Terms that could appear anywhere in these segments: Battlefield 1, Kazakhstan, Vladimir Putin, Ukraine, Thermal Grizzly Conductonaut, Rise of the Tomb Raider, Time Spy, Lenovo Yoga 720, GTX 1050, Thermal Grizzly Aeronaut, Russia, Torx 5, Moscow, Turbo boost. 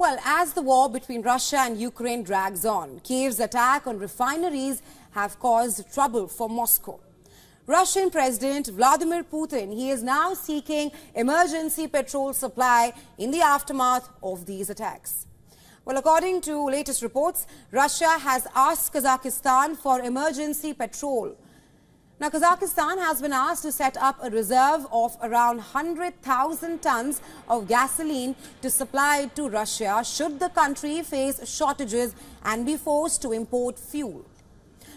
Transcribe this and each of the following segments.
Well, as the war between Russia and Ukraine drags on, Kiev's attack on refineries have caused trouble for Moscow. Russian President Vladimir Putin, he is now seeking emergency petrol supply in the aftermath of these attacks. Well, according to latest reports, Russia has asked Kazakhstan for emergency petrol. Now, Kazakhstan has been asked to set up a reserve of around 100,000 tons of gasoline to supply to Russia should the country face shortages and be forced to import fuel.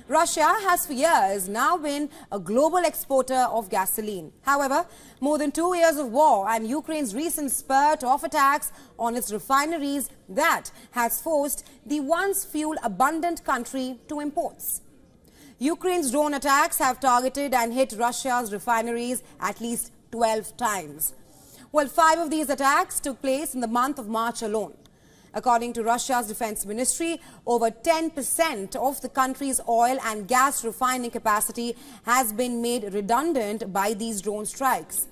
Russia has for years now been a global exporter of gasoline. However, more than 2 years of war and Ukraine's recent spurt of attacks on its refineries, that has forced the once fuel-abundant country to imports. Ukraine's drone attacks have targeted and hit Russia's refineries at least 12 times. Well, 5 of these attacks took place in the month of March alone. According to Russia's defense ministry, over 10% of the country's oil and gas refining capacity has been made redundant by these drone strikes.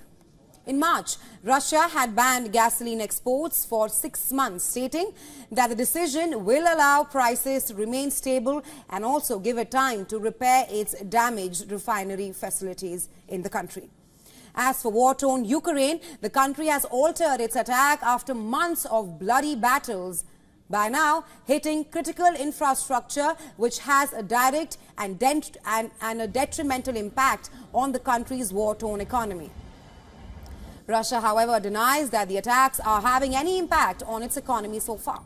In March, Russia had banned gasoline exports for 6 months, stating that the decision will allow prices to remain stable and also give it time to repair its damaged refinery facilities in the country. As for war-torn Ukraine, the country has altered its attack after months of bloody battles, by now hitting critical infrastructure which has a direct and a detrimental impact on the country's war-torn economy. Russia, however, denies that the attacks are having any impact on its economy so far.